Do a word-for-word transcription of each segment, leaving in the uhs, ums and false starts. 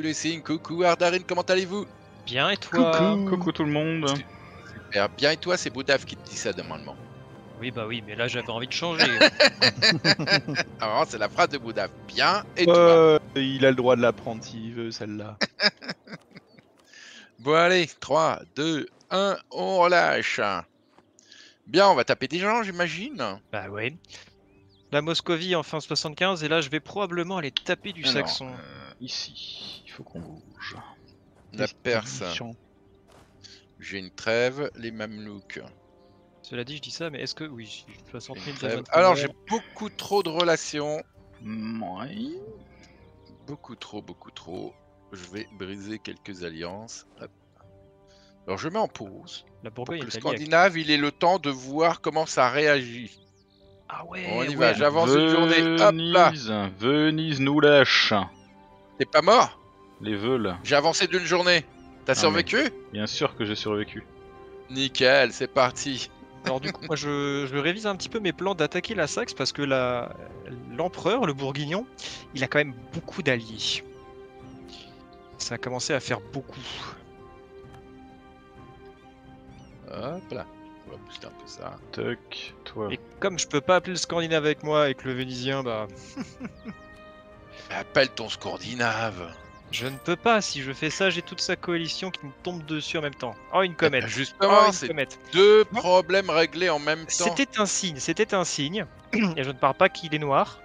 coucou les signes, coucou Ardarin, comment allez-vous? Bien et toi? Coucou, coucou tout le monde. Super, bien et toi, c'est Broudaff qui te dit ça normalement. Oui bah oui, mais là j'avais envie de changer. Alors c'est la phrase de Broudaff, bien et euh, toi. Il a le droit de la prendre s'il veut celle-là. Bon allez, trois, deux, un, on relâche. Bien, on va taper des gens j'imagine. Bah oui. La Moscovie en fin soixante-quinze, et là je vais probablement aller taper du saxon. Euh, ici, il faut qu'on bouge. La Perse. J'ai une trêve, les Mamelouks. Cela dit, je dis ça, mais est-ce que... Oui, soixante mille... Alors j'ai beaucoup trop de relations. Oui. Beaucoup trop, beaucoup trop. Je vais briser quelques alliances. Hop. Alors je mets en pause. La pour que le Scandinave, avec... il est le temps de voir comment ça réagit. Ah ouais, on y ouais. va, j'avance une journée, hop là. Venise nous lâche. T'es pas mort? Les veules. J'ai avancé d'une journée. T'as ah survécu? Bien sûr que j'ai survécu. Nickel, c'est parti. Alors du coup, moi je, je révise un petit peu mes plans d'attaquer la Saxe parce que l'empereur, le bourguignon, il a quand même beaucoup d'alliés. Ça a commencé à faire beaucoup. Hop là. On va booster un peu ça. Tuck, toi. Et comme je peux pas appeler le Scandinave avec moi et que le Vénitien, bah... Appelle ton Scandinave. Je ne peux pas, si je fais ça, j'ai toute sa coalition qui me tombe dessus en même temps. Oh, une comète. Eh ben justement, oh, c'est deux non. problèmes réglés en même temps. C'était un signe, c'était un signe. Et je ne parle pas qu'il est noir.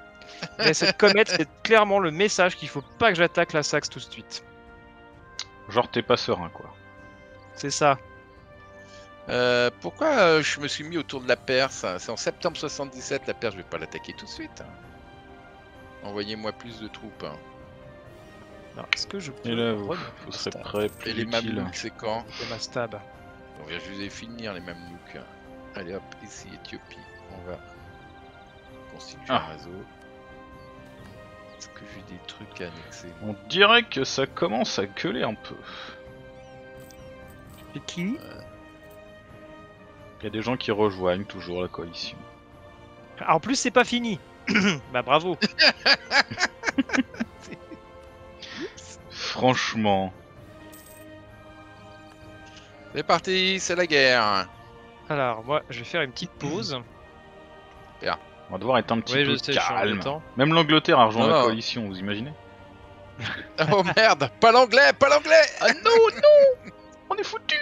Mais cette comète, c'est clairement le message qu'il faut pas que j'attaque la Saxe tout de suite. Genre t'es pas serein, quoi. C'est ça. Euh, pourquoi euh, je me suis mis autour de la Perse? C'est en septembre soixante-dix-sept, la Perse, je vais pas l'attaquer tout de suite. Envoyez-moi plus de troupes. Hein. Alors, est-ce que je peux... Et là, vous, vous serez prêt plus. Et les Mamelouks, c'est quand? C'est ma stab. On vient juste de finir les Mamelouks. Allez hop, ici, Éthiopie. On va constituer ah. un réseau. Est-ce que j'ai des trucs à annexer? On dirait que ça commence à gueuler un peu. Et qui euh... Il y a des gens qui rejoignent toujours la coalition. Ah, en plus, c'est pas fini. Bah bravo. Franchement. C'est parti, c'est la guerre. Alors, moi, je vais faire une petite pause. Bien. On va devoir être un petit oui, peu sais, calme. Même l'Angleterre a rejoint oh. la coalition, vous imaginez? Oh merde, pas l'anglais, pas l'anglais. Ah non, non. On est foutu.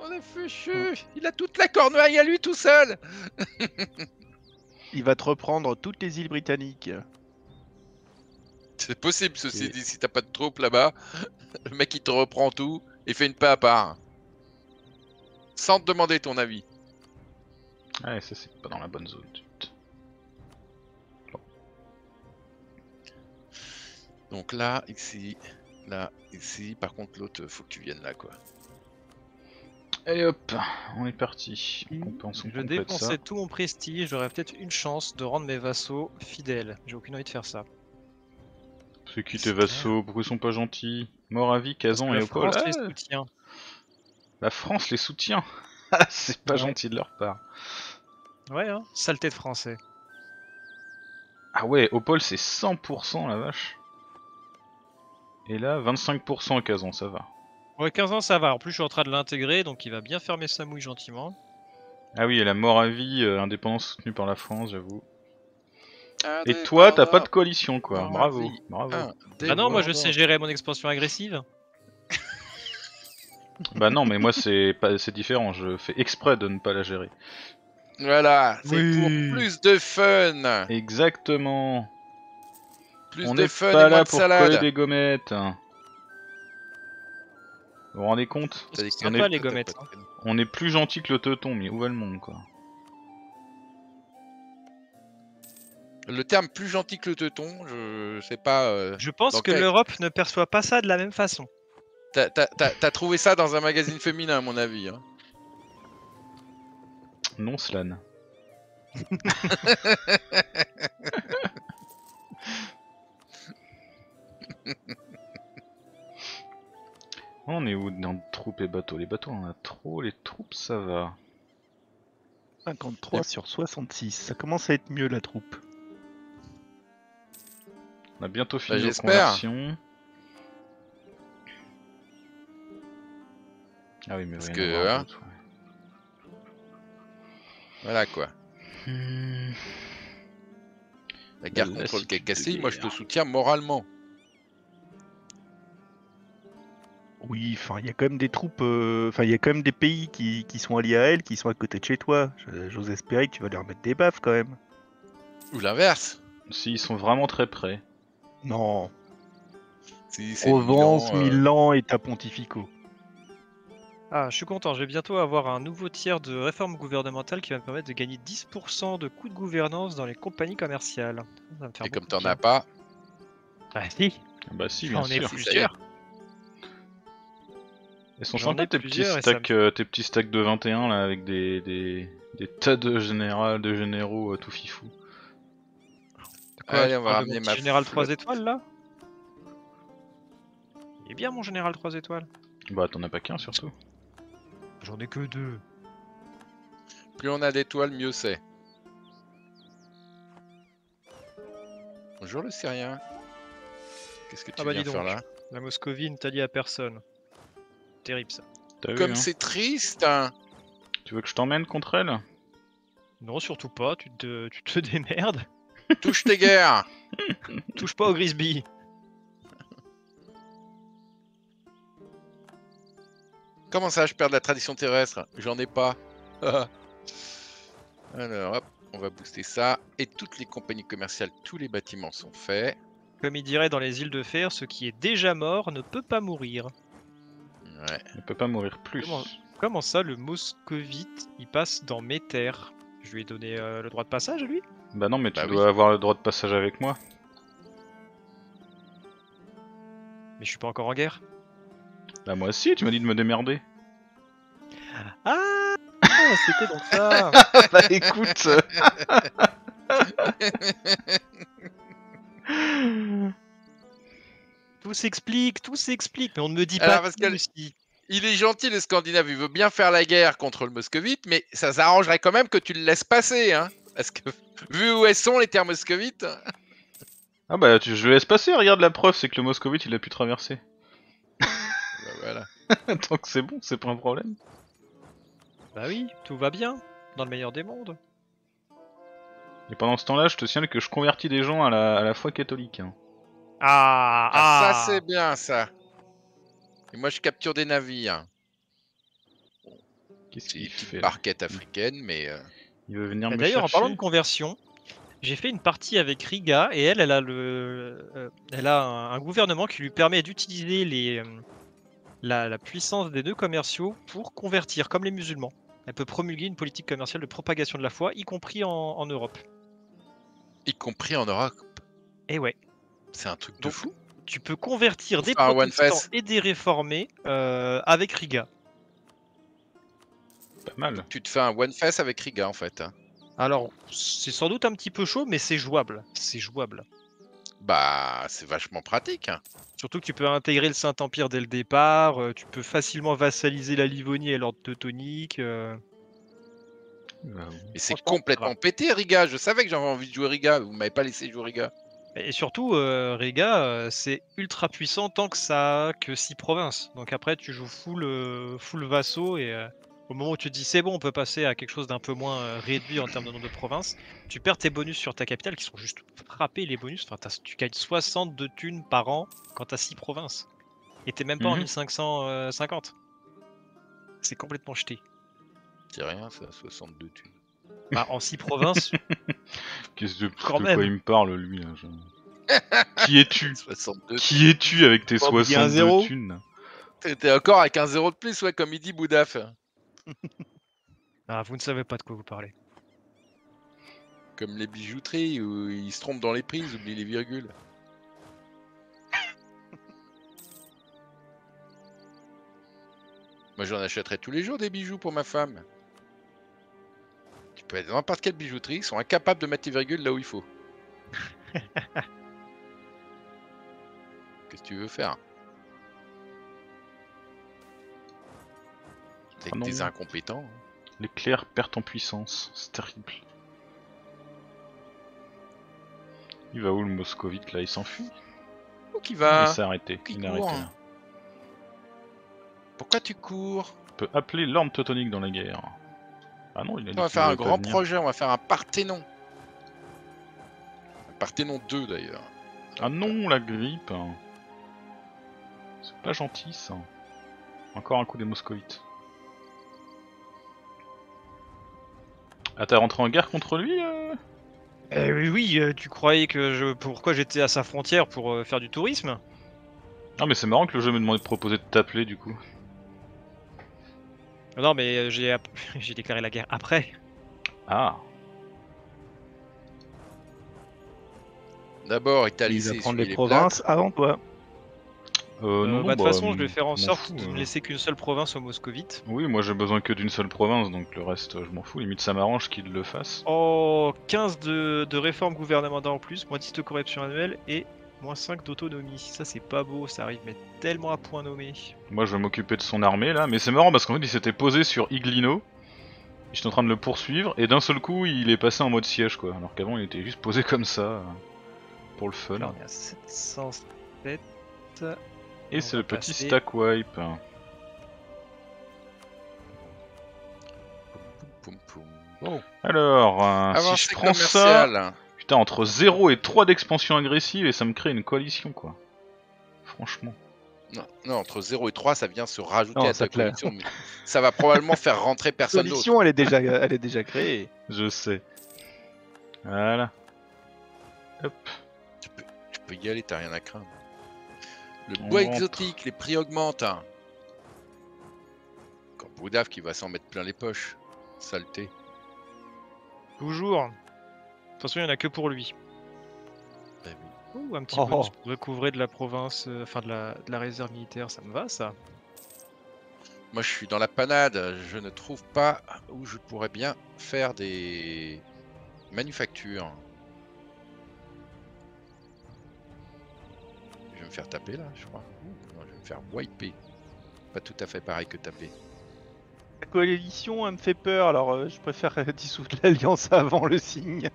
On est fichu. Il a toute la Cornouaille à lui tout seul. Il va te reprendre toutes les îles britanniques. C'est possible, ceci et... dit, si t'as pas de troupes là-bas, le mec il te reprend tout et fait une paix à part. Sans te demander ton avis. Ouais, ça c'est pas dans la bonne zone. Bon. Donc là, ici, là, ici, par contre l'autre, faut que tu viennes là quoi. Allez hop, on est parti. On je dépensais tout mon prestige, j'aurais peut-être une chance de rendre mes vassaux fidèles. J'ai aucune envie de faire ça. C'est qui tes vassaux? Pourquoi ils sont pas gentils? Moravie, Kazan et Opol. La France les soutient. La France les soutient. C'est pas ouais. gentil de leur part. Ouais, hein, saleté de français. Ah ouais, Opol c'est cent pour cent la vache. Et là, vingt-cinq pour cent Kazan, ça va. Ouais, quinze ans ça va, en plus je suis en train de l'intégrer donc il va bien fermer sa mouille gentiment. Ah oui, et la Moravie, euh, indépendance soutenue par la France, j'avoue. Ah, et toi, t'as pas de coalition quoi, bravo, bravo. Ah, ah non, moi je sais gérer mon expansion agressive. Bah non, mais moi c'est différent, je fais exprès de ne pas la gérer. Voilà, c'est oui. pour plus de fun. Exactement. Plus On de fun pas et moins de salade. On n'est pas là pour coller des gommettes. Vous vous rendez compte? Est est on, pas, est... Les on est plus gentil que le Teuton, mais où va le monde quoi? Le terme plus gentil que le Teuton, je sais pas. Euh... Je pense que quel... l'Europe ne perçoit pas ça de la même façon. T'as trouvé ça dans un magazine féminin, à mon avis. Hein. Non, Slan. On est où dans troupes et bateaux? Les bateaux on a trop, les troupes ça va. cinquante-trois sur soixante-six, ça commence à être mieux la troupe. On a bientôt fini bah, les conversions. Ah oui, mais parce que hein, autre, ouais. Voilà quoi. Hum... La guerre mais contre le Castille, moi je te soutiens moralement. Oui, enfin, il y a quand même des troupes, enfin, euh, il y a quand même des pays qui, qui sont alliés à elle, qui sont à côté de chez toi. J'ose espérer que tu vas leur mettre des baffes quand même. Ou l'inverse. Si, ils sont vraiment très près. Non. Si, Provence, Milan, euh... Milan, État Pontificaux. Ah, je suis content, je vais bientôt avoir un nouveau tiers de réforme gouvernementale qui va me permettre de gagner dix pour cent de coûts de gouvernance dans les compagnies commerciales. Ça va me faire. Et comme t'en as pas. Ah si. Bah si, bien sûr. On est plusieurs. Ils sont sympas tes petits stacks, me... euh, tes petits stacks de vingt et un là avec des, des, des tas de générales, de généraux euh, tout fifou. Quoi, allez, on va ramener ma général flotte. trois étoiles là. Il est bien mon général trois étoiles. Bah t'en as pas qu'un surtout. J'en ai que deux. Plus on a d'étoiles, mieux c'est. Bonjour le Syrien. Qu'est-ce que tu ah bah viens donc, faire là? La Moscovie n'est alliée à personne. Terrible ça. Comme hein. C'est triste hein. Tu veux que je t'emmène contre elle? Non, surtout pas, tu te, tu te démerdes. Touche tes guerres. Touche pas au Grisby. Comment ça, je perds de la tradition terrestre? J'en ai pas. Alors, hop, on va booster ça. Et toutes les compagnies commerciales, tous les bâtiments sont faits. Comme il dirait dans les îles de fer, ce qui est déjà mort ne peut pas mourir. Ouais. Il peut pas mourir plus. Comment, comment ça, le moscovite, il passe dans mes terres? Je lui ai donné euh, le droit de passage à lui? Bah non, mais tu bah dois oui. avoir le droit de passage avec moi. Mais je suis pas encore en guerre. Bah moi aussi, tu m'as dit de me démerder. Ah, c'était donc ça. Bah écoute. Tout s'explique, tout s'explique, mais on ne me dit pas. Alors, parce que aussi. Il est gentil le Scandinave, il veut bien faire la guerre contre le moscovite, mais ça s'arrangerait quand même que tu le laisses passer, hein. Parce que vu où elles sont les terres moscovites. Ah bah tu, je le laisse passer, regarde la preuve, c'est que le moscovite il a pu traverser. Bah voilà. Tant que c'est bon, c'est pas un problème. Bah oui, tout va bien, dans le meilleur des mondes. Et pendant ce temps-là, je te signale que je convertis des gens à la, à la foi catholique, hein. Ah, ah, ah, ça c'est bien ça. Et moi je capture des navires. Qu'est-ce qu'il fait? Une barquette africaine, mais. Euh... Il veut venir me chercher. D'ailleurs, en parlant de conversion, j'ai fait une partie avec Riga et elle, elle a le, euh, elle a un, un gouvernement qui lui permet d'utiliser les, euh, la, la puissance des nœuds commerciaux pour convertir, comme les musulmans. Elle peut promulguer une politique commerciale de propagation de la foi, y compris en, en Europe. Y compris en Europe. Eh ouais. C'est un truc de donc, fou. Tu peux convertir des ah, protestants et des réformés euh, avec Riga. Pas mal. Donc, tu te fais un one face avec Riga en fait. Hein. Alors, c'est sans doute un petit peu chaud, mais c'est jouable. C'est jouable. Bah, c'est vachement pratique. Hein. Surtout que tu peux intégrer le Saint Empire dès le départ. Euh, tu peux facilement vassaliser la Livonie et l'ordre teutonique. Euh... Ouais, mais c'est complètement pété, Riga. Je savais que j'avais envie de jouer Riga. Vous m'avez pas laissé jouer Riga. Et surtout, euh, Riga, euh, c'est ultra puissant tant que ça a que six provinces. Donc après, tu joues full, euh, full vassaux et euh, au moment où tu te dis c'est bon, on peut passer à quelque chose d'un peu moins euh, réduit en termes de nombre de provinces, tu perds tes bonus sur ta capitale qui sont juste frappés les bonus. Enfin, tu gagnes soixante de thunes par an quand t'as six provinces. Et t'es même pas mm-hmm. en mille cinq cent cinquante. C'est complètement jeté. C'est rien, ça, soixante-deux thunes. Bah, en six provinces. Qu'est-ce de, de quoi il me parle, lui là, je... Qui es-tu? Qui es-tu avec tes oh, soixante-deux thunes? T'es encore avec un zéro de plus, ouais, comme il dit Broudaff. Ah, vous ne savez pas de quoi vous parlez. Comme les bijouteries où ils se trompent dans les prix, ils oublient les virgules. Moi, j'en achèterais tous les jours des bijoux pour ma femme. Tu peux aller dans n'importe quelle bijouterie, ils sont incapables de mettre les virgules là où il faut. Qu'est-ce que tu veux faire? T'es que t'es incompétent. L'éclair perd en puissance, c'est terrible. Il va où le moscovite là? Il s'enfuit. Où qu'il va? Il s'est arrêté. Il est arrêté. Pourquoi tu cours? On peut appeler l'ordre teutonique dans la guerre. Ah non, il a dit on va faire un grand projet, on va faire un Parthénon. Un Parthénon deux d'ailleurs. Ah non, la grippe. C'est pas gentil ça. Encore un coup des moscovites. Ah, t'as rentré en guerre contre lui euh euh, Oui, oui euh, tu croyais que je... Pourquoi j'étais à sa frontière pour euh, faire du tourisme? Ah mais c'est marrant que le jeu me demandait de proposer de t'appeler du coup. Non mais euh, j'ai app... j'ai déclaré la guerre après. Ah. D'abord, Italie, c'est prendre les provinces avant toi. Euh, non, euh, bah, de toute bah, façon, je vais faire en sorte fous, de ne euh... laisser qu'une seule province aux moscovites. Oui, moi j'ai besoin que d'une seule province, donc le reste, je m'en fous. Limite, ça m'arrange qu'ils le fassent. Oh, quinze de, de réformes gouvernementales en plus, moins dix de corruption annuelle et moins cinq d'autonomie. Ça, c'est pas beau, ça arrive, mais tellement à point nommé. Moi, je vais m'occuper de son armée là, mais c'est marrant parce qu'en fait, il s'était posé sur Iglino. J'étais en train de le poursuivre, et d'un seul coup, il est passé en mode siège quoi. Alors qu'avant, il était juste posé comme ça, pour le fun. Alors, il y a sept cent sept. Et c'est le petit passer. Stack wipe. Oh. Alors, euh, si je prends commercial. Ça, putain, entre zéro et trois d'expansion agressive, et ça me crée une coalition, quoi. Franchement. Non, non, entre zéro et trois, ça vient se rajouter non, à ta coalition, mais ça va probablement faire rentrer personne d'autre. La coalition, elle est déjà, elle est déjà créée. Je sais. Voilà. Hop. Tu peux, tu peux y aller, t'as rien à craindre. Le bois exotique, les prix augmentent. Quand Broudaff qui va s'en mettre plein les poches. Saleté. Toujours. De toute façon, il n'y en a que pour lui. Ben oui. Ouh, un petit oh. bonus pour recouvrer de la province, euh, enfin de la, de la réserve militaire, ça me va ça. Moi je suis dans la panade, je ne trouve pas où je pourrais bien faire des manufactures. Je vais me faire taper là, je crois. Non, je vais me faire wiper. Pas tout à fait pareil que taper. La coalition, elle me fait peur, alors euh, je préfère dissoudre l'alliance avant le signe.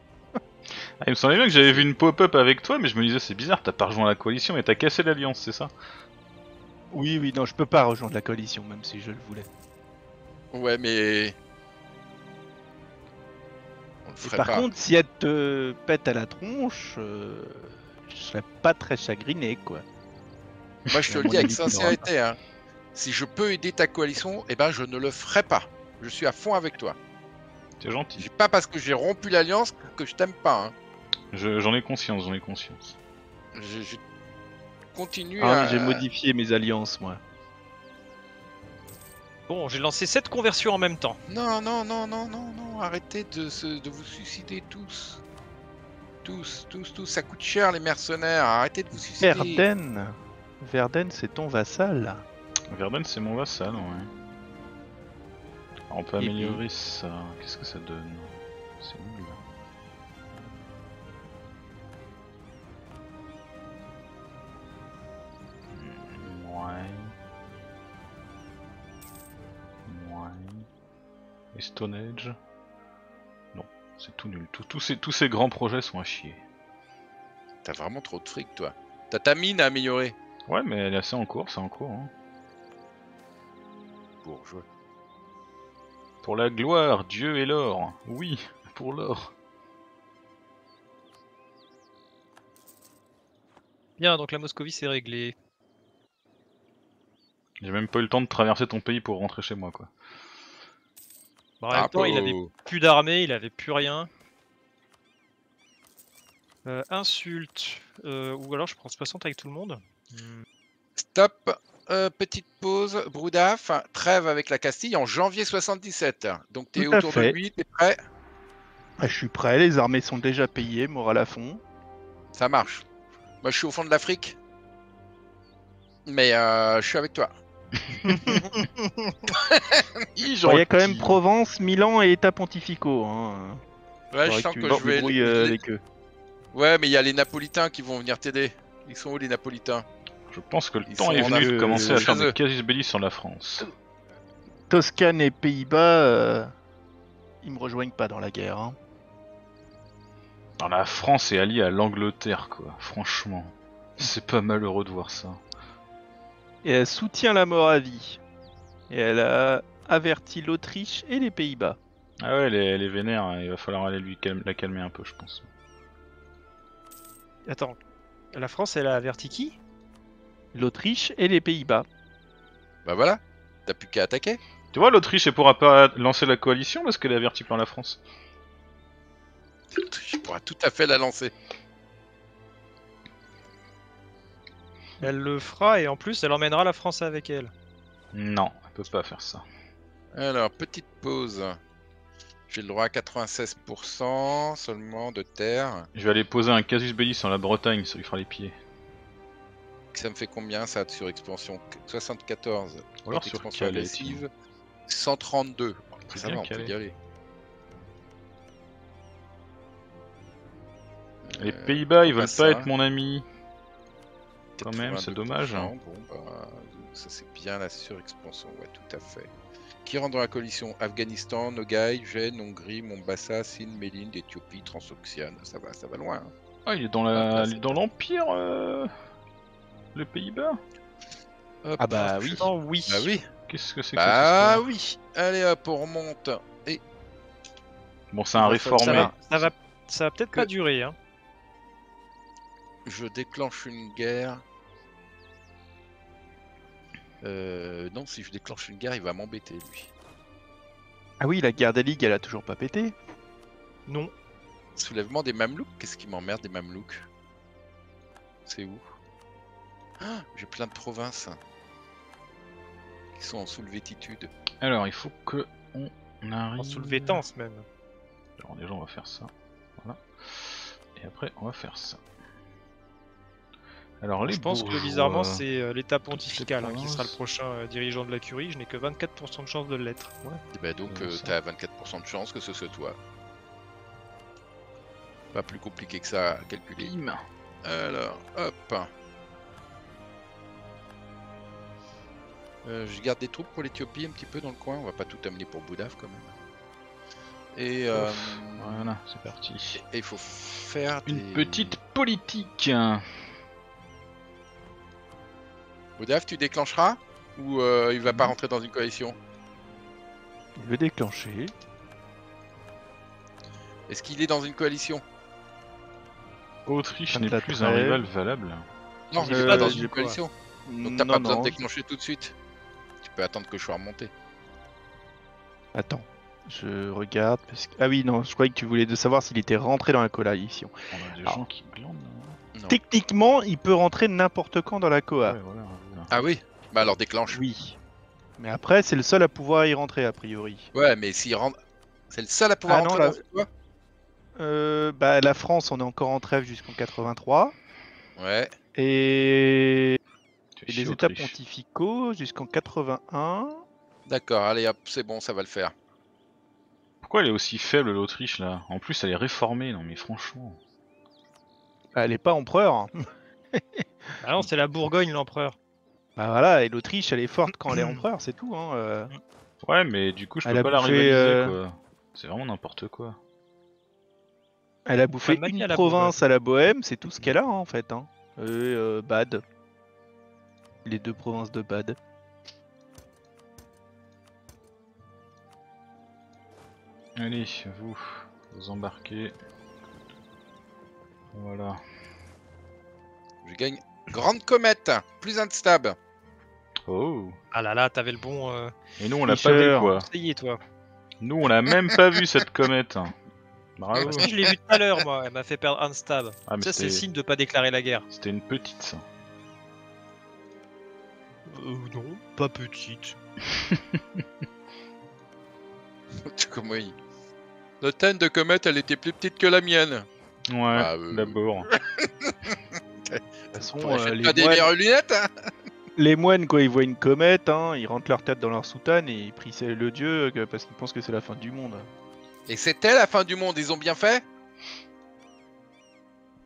Ah, il me semblait bien que j'avais vu une pop-up avec toi, mais je me disais c'est bizarre, t'as pas rejoint la coalition mais t'as cassé l'alliance, c'est ça? Oui, oui, non, je peux pas rejoindre la coalition, même si je le voulais. Ouais, mais... On le ferait par pas. Contre, si elle te pète à la tronche... Euh... Je serais pas très chagriné quoi. Moi je te le dis avec sincérité hein. Si je peux aider ta coalition, et eh ben je ne le ferai pas. Je suis à fond avec toi. C'est gentil. C'est pas parce que j'ai rompu l'alliance que je t'aime pas hein. J'en je, ai conscience, j'en ai conscience. Je, je continue ah, à... J'ai modifié mes alliances moi. Bon, j'ai lancé sept conversions en même temps. Non, non, non, non, non, non, arrêtez de, se, de vous suicider tous. Tous, tous, tous, ça coûte cher les mercenaires, arrêtez de vous suicider. Verden, Verden c'est ton vassal. Verden c'est mon vassal, ouais. Alors, on peut Et améliorer puis... ça, qu'est-ce que ça donne? C'est nul. Ouais. Ouais. Et Stone Age. C'est tout nul. Tout, tout ces, tous ces grands projets sont à chier. T'as vraiment trop de fric, toi. T'as ta mine à améliorer. Ouais, mais elle est assez en cours, c'est en cours. Hein. Bourgeois. Pour la gloire, Dieu et l'or. Oui, pour l'or. Bien, donc la Moscovie, c'est réglé. J'ai même pas eu le temps de traverser ton pays pour rentrer chez moi, quoi. Bon, en même temps, il avait plus d'armée, il avait plus rien. Euh, insulte. Euh, ou alors je prends soixante avec tout le monde. Stop. Euh, petite pause. Broudaff, trêve avec la Castille en janvier soixante-dix-sept. Donc t'es autour de lui, t'es prêt? Ah, je suis prêt, les armées sont déjà payées, morale à fond. Ça marche. Moi je suis au fond de l'Afrique. Mais euh, je suis avec toi. Il y a quand même Provence, Milan et État Pontificaux. Hein. Ouais, je sens que, que je vais les... avec eux. Ouais, mais il y a les Napolitains qui vont venir t'aider. Ils sont où les Napolitains? Je pense que le Ils temps est venu de commencer à faire des casus belli sur la France. Toscane et Pays-Bas, euh... ils me rejoignent pas dans la guerre. Hein. Alors, la France est alliée à l'Angleterre, quoi. Franchement, c'est pas malheureux de voir ça. Et elle soutient la Moravie. Et elle a averti l'Autriche et les Pays-Bas. Ah ouais, elle est, elle est vénère, hein. Il va falloir aller lui calme, la calmer un peu, je pense. Attends, la France, elle a averti qui? L'Autriche et les Pays-Bas. Bah voilà, t'as plus qu'à attaquer. Tu vois, l'Autriche, elle pourra pas lancer la coalition parce qu'elle est avertie par la France. L'Autriche pourra tout à fait la lancer. Elle le fera et en plus, elle emmènera la France avec elle. Non, elle peut pas faire ça. Alors, petite pause. J'ai le droit à quatre-vingt-seize pour cent seulement de terre. Je vais aller poser un casus belli sur la Bretagne, ça lui fera les pieds. Ça me fait combien ça sur expansion? Soixante-quatorze. Ou alors sur expansion agressive cent trente-deux. Ça va, on peut y aller. Les euh, Pays-Bas, ils veulent pas être mon ami. Quand même, c'est dommage. Bon, bah, ça c'est bien la surexpansion, ouais, tout à fait. Qui rentre dans la coalition? Afghanistan, Nogai, Gênes, Hongrie, Mombasa, Sindh, Mélinde, Éthiopie, Transoxiane. Ça va, ça va loin. Hein. Ah, il est dans la, ah, il est dans l'empire, euh... le Pays-Bas. Ah bah oui. Oh, oui. Bah oui. Qu'est-ce que c'est que ça? Ah oui. Allez hop, on remonte. Et bon, c'est un réformé. Ça va, ça va, ça va peut-être que... pas durer. Hein. Je déclenche une guerre. Euh, non, si je déclenche une guerre, il va m'embêter, lui. Ah oui, la guerre des ligues, elle a toujours pas pété. Non. Soulèvement des Mamelouks, qu'est-ce qui m'emmerde des Mamelouks? C'est où? Ah, j'ai plein de provinces qui sont en soulevétitude. Alors, il faut que on arrive... En soulevétance, même. Alors, déjà, on va faire ça. Voilà. Et après, on va faire ça. Alors, les je pense bourgeois... que bizarrement c'est l'État Pontifical hein, qui sera le prochain euh, dirigeant de la Curie, je n'ai que vingt-quatre pour cent de chance de l'être. Ouais. Et bah donc euh, t'as vingt-quatre pour cent de chance que ce soit toi. Pas plus compliqué que ça à calculer. Bim. Alors, hop. Euh, je garde des troupes pour l'Éthiopie un petit peu dans le coin, on va pas tout amener pour Broudaff quand même. Et euh, Ouf, voilà, c'est parti. Et il faut faire une des... petite politique. Broudaff, tu déclencheras? Ou euh, il va pas rentrer dans une coalition? Il veut déclencher. Est-ce qu'il est dans une coalition? Autriche n'est plus un rival valable. Non, il n'est pas dans une coalition. Donc t'as pas besoin de déclencher tout de suite. Tu peux attendre que je sois remonté. Attends, je regarde. Parce que... Ah oui, non, je croyais que tu voulais de savoir s'il était rentré dans la coalition. On a des gens qui glandent. Non. Techniquement, il peut rentrer n'importe quand dans la Coa. Ouais, voilà, voilà. Ah oui? Bah alors déclenche. Oui. Mais après, c'est le seul à pouvoir y rentrer, a priori. Ouais, mais s'il rentre... C'est le seul à pouvoir ah rentrer non, la... dans la Coa. Euh... Bah la France, on est encore en trêve jusqu'en quatre-vingt-trois. Ouais. Et... Et les États pontificaux jusqu'en quatre-vingt-un. D'accord, allez hop, c'est bon, ça va le faire. Pourquoi elle est aussi faible, l'Autriche, là? En plus, elle est réformée, non mais franchement... Elle est pas empereur. Ah non, c'est la Bourgogne l'empereur. Bah voilà, et l'Autriche elle est forte quand elle est empereur, c'est tout. Hein, euh... Ouais, mais du coup je elle peux pas la rivaliser euh... quoi. C'est vraiment n'importe quoi. Elle a bouffé une à province Bourgogne. À la Bohème, c'est tout ce qu'elle a hein, en fait. Hein. Et euh, Bade. Les deux provinces de Bade. Allez, vous, vous embarquez. Voilà. Je gagne Grande Comète, plus un de stab. Oh. Ah là là, t'avais le bon. Euh... Et nous on l'a pas vu quoi. Conseiller, toi. Nous on l'a même pas vu cette comète. Bravo. Parce que je l'ai vu tout à l'heure moi, elle m'a fait perdre un stab. Ah, ça c'est signe de pas déclarer la guerre. C'était une petite ça. Euh, non, pas petite. Comment il... La tête de comète, elle était plus petite que la mienne. Ouais, ah, euh... d'abord. De toute façon, euh, les, des moines... Lunettes, hein les moines, quoi, ils voient une comète, hein, ils rentrent leur tête dans leur soutane et ils prient le dieu parce qu'ils pensent que c'est la fin du monde. Et c'était la fin du monde, ils ont bien fait.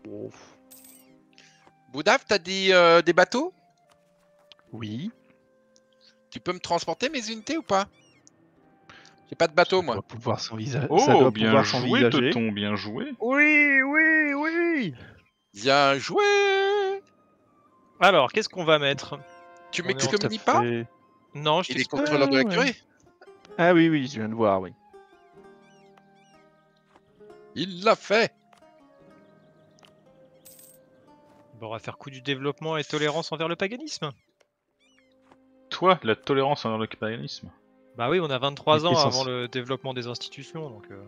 Ouf. Broudaff, t'as dit euh, des bateaux? Oui. Tu peux me transporter mes unités ou pas? J'ai pas de bateau, moi. Ça doit pouvoir s'envisager. Oh, bien joué, Teuton, bien joué. Oui, oui, oui. Bien joué. Alors, qu'est-ce qu'on va mettre? Tu m'excommunies pas? Non, je t'ai... Il est contrôleur de la curée. Ah oui, oui, je viens de voir, oui. Il l'a fait. Bon, on va faire coup du développement et tolérance envers le paganisme. Toi, la tolérance envers le paganisme? Bah oui, on a vingt-trois ans avant censé... le développement des institutions, donc... Euh...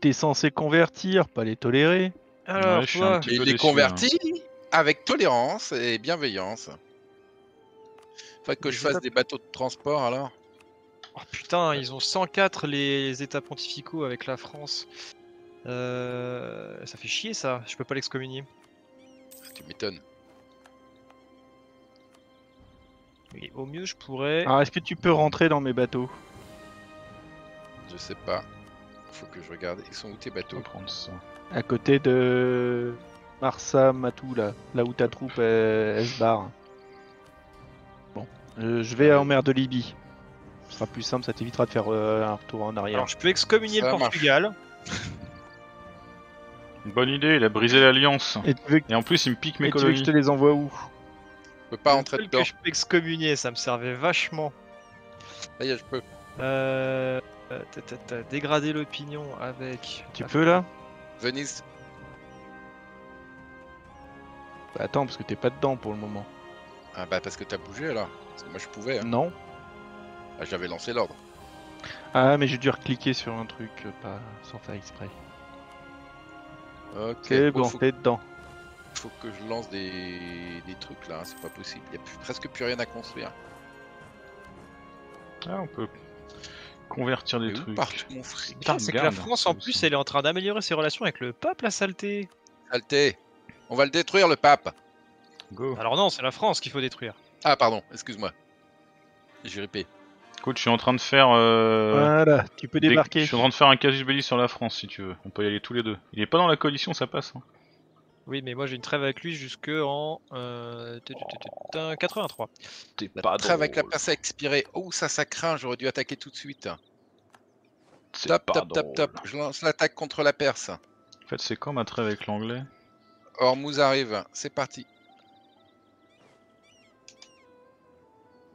T'es censé convertir, pas les tolérer. Alors, ouais, toi... Il les convertit hein. avec tolérance et bienveillance. Faut que les je fasse états... des bateaux de transport, alors. Oh putain, ils ont cent quatre les états pontificaux avec la France. Euh... Ça fait chier, ça. Je peux pas l'excommunier. Tu m'étonnes. Et au mieux, je pourrais... Alors, est-ce que tu peux rentrer dans mes bateaux? Je sais pas. Faut que je regarde. Ils sont où tes bateaux? Prendre ça. À côté de... Marsa Matou, là. Là où ta troupe elle, elle se barre. Bon. Euh, je vais en mer de Libye. Ce sera plus simple, ça t'évitera de faire euh, un retour en arrière. Alors, je peux excommunier ça le Portugal. Une bonne idée, il a brisé l'alliance. Et, que... Et en plus, il me pique mes colonies. Tu veux que je te les envoie où? Je peux pas rentrer dedans. Je peux excommunier, ça me servait vachement. Ça y est, je peux. Euh... T'as dégradé l'opinion avec... Tu peux, là? Venise. Bah attends, parce que t'es pas dedans pour le moment. Ah bah parce que t'as bougé, là. Parce que moi, je pouvais. Hein. Non. Ah, j'avais lancé l'ordre. Ah, mais j'ai dû recliquer sur un truc, pas sans faire exprès. Ok, bon, bon faut... t'es dedans. Faut que je lance des, des trucs là, hein. C'est pas possible. Il y a plus... presque plus rien à construire. Ah, on peut convertir des trucs. C'est que la France en plus, elle est en train d'améliorer ses relations avec le pape, la saleté. Saleté. On va le détruire, le pape. Go. Alors non, c'est la France qu'il faut détruire. Ah pardon, excuse-moi. J'ai ripé. Écoute, je suis en train de faire. Euh... Voilà, tu peux débarquer. Je suis en train de faire un casus belli sur la France si tu veux. On peut y aller tous les deux. Il est pas dans la coalition, ça passe. Hein. Oui, mais moi j'ai une trêve avec lui jusque en euh... oh. quatre-vingt-trois. T'es pas drôle. Trêve avec la Perse a expiré. Oh, ça, ça craint. J'aurais dû attaquer tout de suite. Top, pas top, drôle. top, top. Je lance l'attaque contre la Perse. En fait, c'est quand ma trêve avec l'anglais? Hormuz arrive. C'est parti.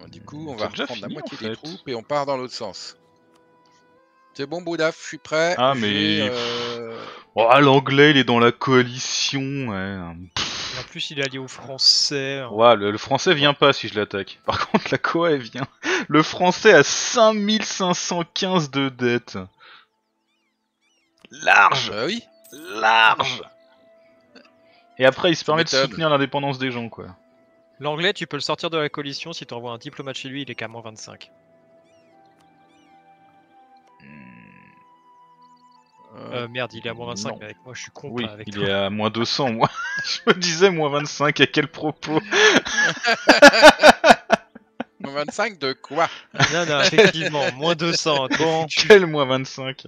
Du coup, on va reprendre la moitié des troupes et on part dans l'autre sens. C'est bon, Broudaff, je suis prêt. Ah, mais. Euh... Oh, l'anglais, il est dans la coalition. Ouais. En plus, il est allié aux Français. Hein. Ouais, le, le français vient pas si je l'attaque. Par contre, la Coa, elle vient. Le français a cinq mille cinq cent quinze de dette. Large. Ah, bah oui. Large. Et après, il se permet de soutenir l'indépendance des gens, quoi. L'anglais, tu peux le sortir de la coalition si tu envoies un diplomate chez lui, il est qu'à moins vingt-cinq. Mmh. Euh, euh, merde, il est à moins vingt-cinq, non. Mais avec moi je suis con. Oui, avec il toi. Est à moins deux cents, moi. Je me disais moins vingt-cinq, à quel propos? moins vingt-cinq de quoi? Non, non, effectivement, moins deux cents. Bon. Quel moins vingt-cinq?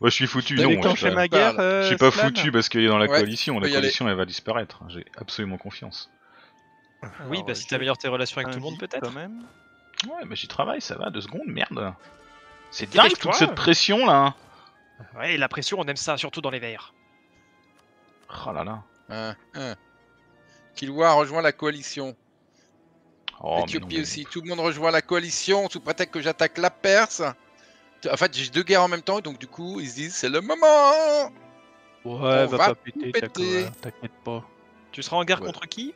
Moi je suis foutu, non. Je suis pas, guerre, euh, pas foutu parce qu'il est dans la ouais, coalition, la coalition elle va disparaître, j'ai absolument confiance. Oui, alors, bah si t'améliores tes relations avec tout le monde, peut-être. Ouais, mais j'y travaille, ça va, deux secondes, merde. C'est dingue toute toi. Cette pression là. Ouais, la pression, on aime ça, surtout dans les verts. Oh là là. Euh, euh. Kilwa rejoint la coalition. Éthiopie oh, aussi, tout le monde rejoint la coalition sous prétexte que j'attaque la Perse. En fait, j'ai deux guerres en même temps, donc du coup, ils se disent c'est le moment. Ouais, on va, va pas péter, péter. T'inquiète pas. Tu seras en guerre ouais. contre qui?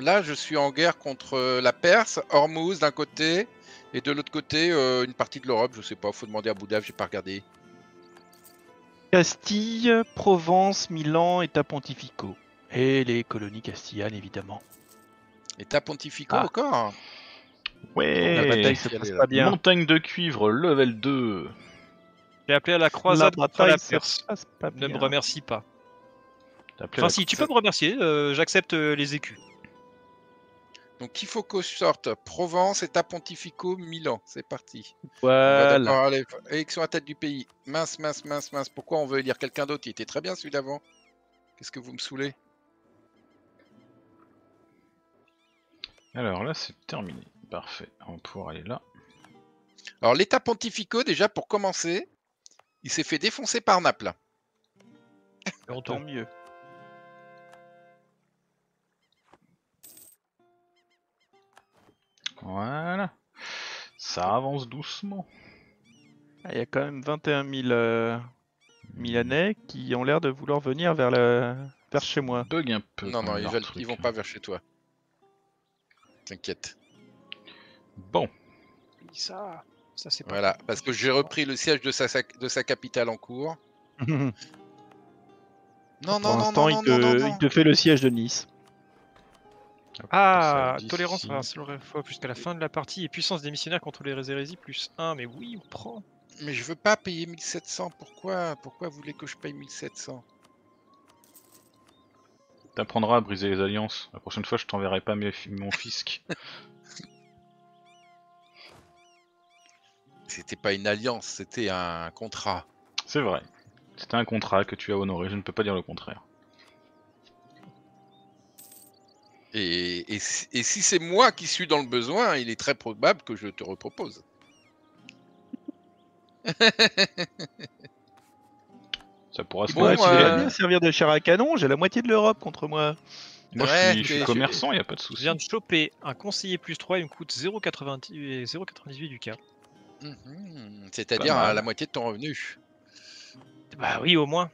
Là, je suis en guerre contre la Perse, Hormuz d'un côté, et de l'autre côté, euh, une partie de l'Europe, je sais pas, faut demander à Broudaff, j'ai pas regardé. Castille, Provence, Milan, État Pontificaux. Et les colonies castillanes, évidemment. État Pontificaux ah. encore? Ouais, la bataille se passe pas bien. Montagne de cuivre, level deux. J'ai appelé à la croisade la bataille, contre la Perse. Pas ne bien. Me remercie pas. Enfin, si, tu peux me remercier, euh, j'accepte euh, les écus. Donc il faut que je sorte Provence, État Pontificaux, Milan. C'est parti. Voilà. D'accord, allez, élection à tête du pays. Mince, mince, mince, mince. Pourquoi on veut élire quelqu'un d'autre? Il était très bien celui d'avant. Qu'est-ce que vous me saoulez? Alors là, c'est terminé. Parfait. On va pouvoir aller là. Alors l'État Pontificaux, déjà pour commencer, il s'est fait défoncer par Naples. On tant mieux. Voilà. Ça avance doucement. Il y a quand même vingt et un mille euh, Milanais qui ont l'air de vouloir venir vers, le... vers chez moi. Bug un peu. Non, non, ils, veulent... ils vont pas vers chez toi. T'inquiète. Bon. Ça, ça c'est pas. Voilà, cool. Parce que j'ai repris le siège de sa, sa... de sa capitale en cours. non, non, Pour non, non, il non, te... non, non, il te fait le siège de Nice. Ah, ah tolérance par un seul fois jusqu'à la fin de la partie et puissance des missionnaires contre les hérésies plus un, mais oui, on prend. Mais je veux pas payer mille sept cents, pourquoi pourquoi vous voulez que je paye mille sept cents? T'apprendras à briser les alliances, la prochaine fois je t'enverrai pas mes... mon fisc. C'était pas une alliance, c'était un contrat. C'est vrai, c'était un contrat que tu as honoré, je ne peux pas dire le contraire. Et, et, et si c'est moi qui suis dans le besoin, il est très probable que je te repropose. Ça pourra se bon, euh... servir de chair à canon, j'ai la moitié de l'Europe contre moi. Moi ouais, je suis, je suis commerçant, il n'y a pas de souci. Je viens de choper un conseiller plus trois, il me coûte zéro virgule quatre-vingt-dix-huit du cas. Mmh, c'est-à-dire bah, la moitié de ton revenu. Bah oui, au moins.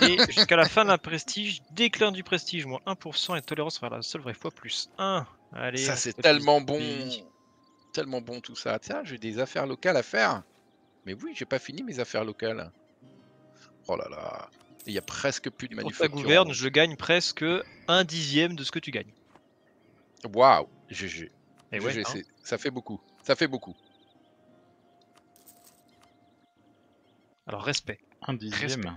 Et jusqu'à la fin de la prestige, déclin du prestige, moins un pour cent et tolérance vers la seule vraie fois, plus un. Allez, ça c'est tellement bon, tellement bon tout ça. Tiens, j'ai des affaires locales à faire. Mais oui, j'ai pas fini mes affaires locales. Oh là là, il y a presque plus de manufactures. Pour ta gouverne, je gagne presque un dixième de ce que tu gagnes. Waouh, G G. Et G G, ouais, hein. Ça fait beaucoup, ça fait beaucoup. Alors respect. Un dixième. Respect.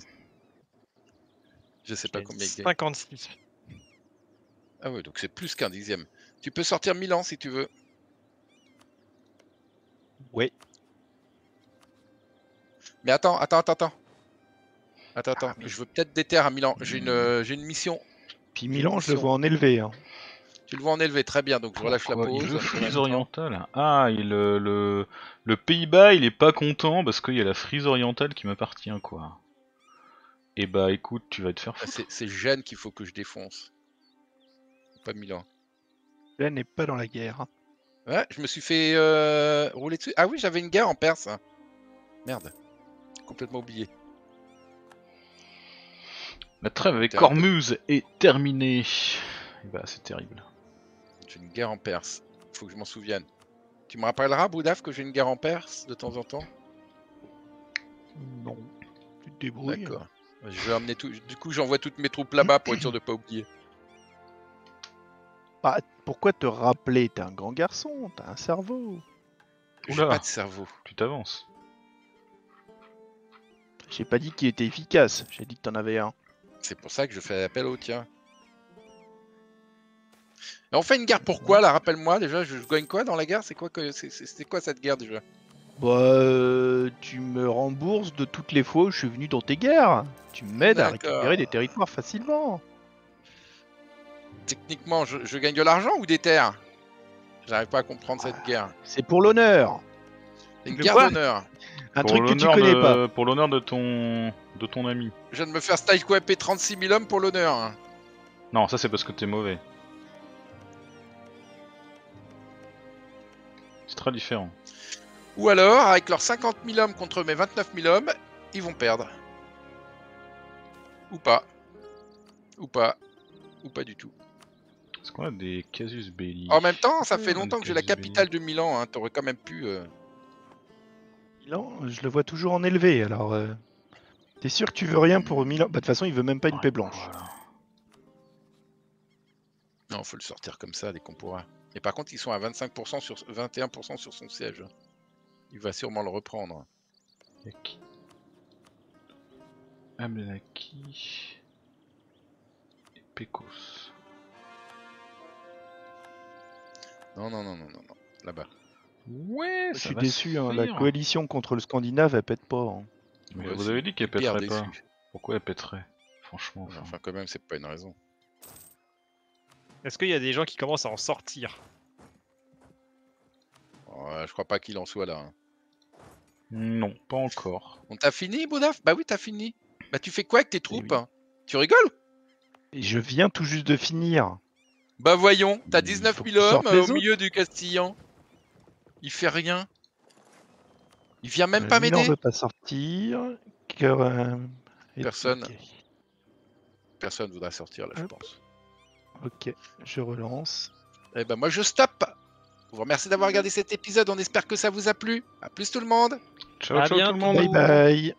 Je sais pas combien. cinquante-six. Ah ouais, donc c'est plus qu'un dixième. Tu peux sortir Milan si tu veux. Oui. Mais attends, attends, attends, attends. Attends, attends. Ah, mais... Je veux peut-être des terres à Milan. J'ai une, j'ai une mission. Puis Milan, je le vois en élevé. Hein. Tu le vois en élevé, très bien. Donc je relâche la pause. Le Frise orientale. Ah, et le, le, le Pays-Bas, il est pas content parce qu'il y a la Frise orientale qui m'appartient, quoi. Et eh bah écoute, tu vas te faire foutre. C'est Jeanne qu'il faut que je défonce. Pas Milan. Jeanne n'est pas dans la guerre. Ouais, je me suis fait euh, rouler dessus. Ah oui, j'avais une guerre en Perse. Merde. Complètement oublié. La trêve avec Hormuz est terminée. Et bah c'est terrible. J'ai une guerre en Perse. Faut que je m'en souvienne. Tu me rappelleras, Broudaff, que j'ai une guerre en Perse de temps en temps? Non. Tu te débrouilles. D'accord. Je vais emmener tout. Du coup, j'envoie toutes mes troupes là-bas pour être sûr de pas oublier. Bah, pourquoi te rappeler? T'es un grand garçon, t'as un cerveau. J'ai pas de cerveau. Tu t'avances. J'ai pas dit qu'il était efficace. J'ai dit que t'en avais un. C'est pour ça que je fais appel au tien. Et on fait une guerre pourquoi là? Rappelle-moi déjà. Je gagne quoi dans la guerre? C'est quoi que c'était quoi cette guerre déjà? Bah, euh, tu me rembourses de toutes les fois où je suis venu dans tes guerres. Tu m'aides à récupérer des territoires facilement. Techniquement, je, je gagne de l'argent ou des terres? J'arrive pas à comprendre cette guerre. C'est pour l'honneur. C'est une guerre d'honneur. Un truc que tu connais pas. Pour l'honneur de ton de ton ami. Je viens de me faire style coapé trente-six mille hommes pour l'honneur. Non, ça c'est parce que t'es mauvais. C'est très différent. Ou alors, avec leurs cinquante mille hommes contre mes vingt-neuf mille hommes, ils vont perdre. Ou pas. Ou pas. Ou pas du tout. Est-ce qu'on a des casus belli? En même temps, ça fait longtemps que j'ai la capitale de Milan, hein. T'aurais quand même pu... Euh... Milan, je le vois toujours en élevé, alors... Euh... T'es sûr que tu veux rien pour Milan? Bah de toute façon, il veut même pas une ouais, paix blanche. Voilà. Non, faut le sortir comme ça, dès qu'on pourra. Et par contre, ils sont à vingt-cinq pour cent sur... vingt et un pour cent sur son siège. Il va sûrement le reprendre. Yaki. Amlaki. Et Pécos. Non, non, non, non, non, non. Là-bas. Ouais, je suis déçu, hein, la coalition contre le Scandinave, elle pète pas. Hein. Mais ouais, vous avez dit qu'elle pèterait pas. Déçu. Pourquoi elle pèterait? Franchement. Enfin, enfin, quand même, c'est pas une raison. Est-ce qu'il y a des gens qui commencent à en sortir? Euh, je crois pas qu'il en soit là. Hein. Non, pas encore. On t'a fini, Broudaff? Bah oui, t'as fini. Bah tu fais quoi avec tes troupes? Oui. Hein, tu rigoles? Et je viens tout juste de finir. Bah voyons, t'as dix-neuf mille hommes euh, au milieu du Castillan. Il fait rien. Il vient même euh, pas m'aider. Milan ne veut pas sortir. Cœur, euh, Personne. Okay. Personne voudra sortir là, je Hop. pense. Ok, je relance. Eh ben moi je stoppe. Vous remercie d'avoir regardé cet épisode. On espère que ça vous a plu. À plus tout le monde. Ciao, ciao tout le monde. Bye bye.